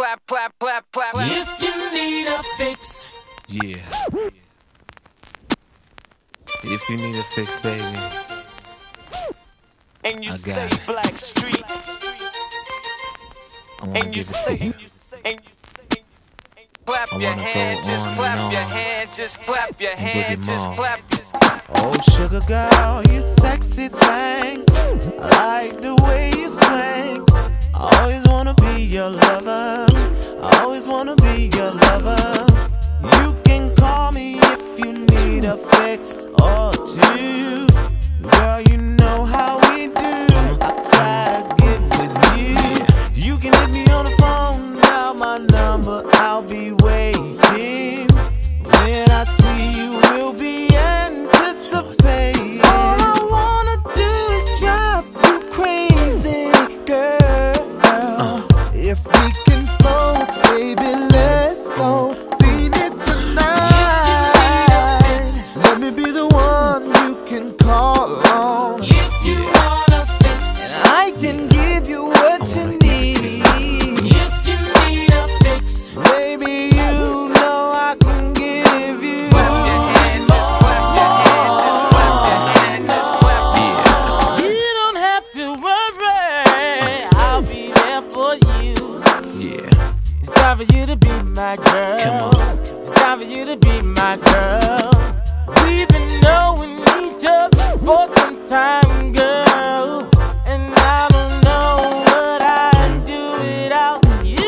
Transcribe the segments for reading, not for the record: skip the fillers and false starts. clap, clap, clap, clap, clap. If you need a fix. Yeah. If you need a fix, baby. And you say Blackstreet. And you say, clap your hand, just clap your hand, just clap your hand, just clap. Oh, sugar girl, you sexy thing. I like the way you swing. I always wanna be your lover. I always wanna be your lover. You can call me if you need a fix or two. Girl, you know how we do. I try to get with you. You can hit me on the phone, now my number, I'll be waiting. When I see you, we'll be anticipating. All I wanna do is drive you crazy, girl. If we can flow, baby, let's go. See me tonight. Let me be the one you can call on. If you want a fix, and I can give you what you need. If you need a fix, baby, you know I can give you. Clap your hand, just clap your hand, just clap your hand, just clap your hand. You don't have to worry, I'll be there for you. Yeah. It's time for you to be my girl. Come on. It's time for you to be my girl. We've been knowing each other for some time, girl. And I don't know what I'd do without you.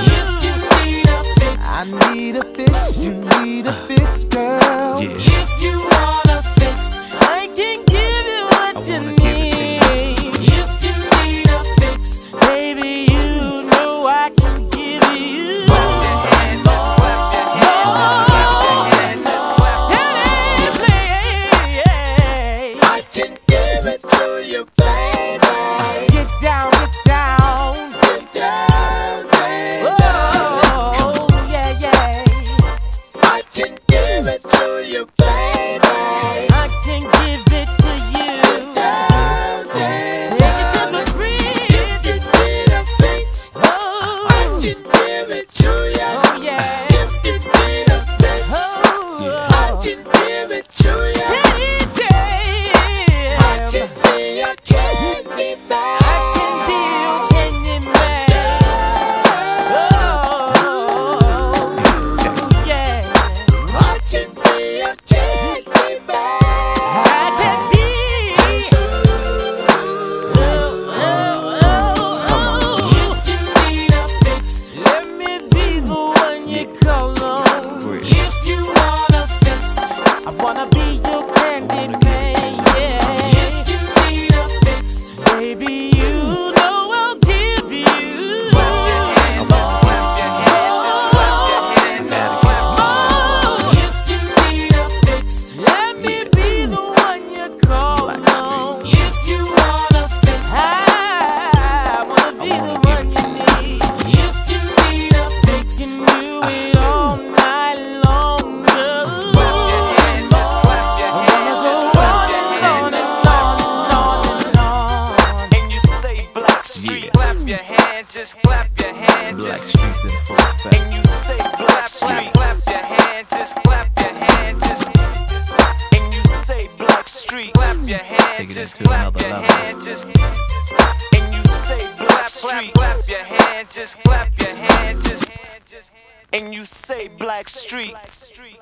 If you need a fix, I need a fix. You need a fix, girl. Yeah. If you want a fix, I can give you what you need. If you need a fix, baby, you know I can give you. Clap your hand, just clap your hand, just clap your hand, just clap your hand. I can give it to you, baby. Get down, get down. Get down, baby. Oh, yeah, yeah. I can give it to you, baby. I can give it to you. Take it to the If you green. need a fix, I Oh, can give it to you. oh, yeah. If you need a fix, I can give it to you. I can be your candy man. I can be your candy man. Oh, yeah. I can be your candy man. I can be. If you need a fix, let me be the one you call on. If you want a fix, I wanna be your candy man. Yeah. If you need a fix, Baby, you know I'll give you. Just clap your hand, just clap your hand, just clap your hand. If you need a fix, let me be the one you call on. If you want a fix, I wanna be the one you need. If you need a fix, you can do it all night long, girl. Clap your hand, just clap your hand, just clap your hand, just clap and on. And you say Blackstreet. Yeah. Clap your hand, just clap your hand, just. Blackstreet's in full effect. And you say Blackstreet. Clap your hand, just clap your hand, just. And you say Blackstreet. Clap your hand, Take it just into clap another your level. hand, just. And you say Blackstreet. Clap your hand, just clap your hand, just. And you say Blackstreet.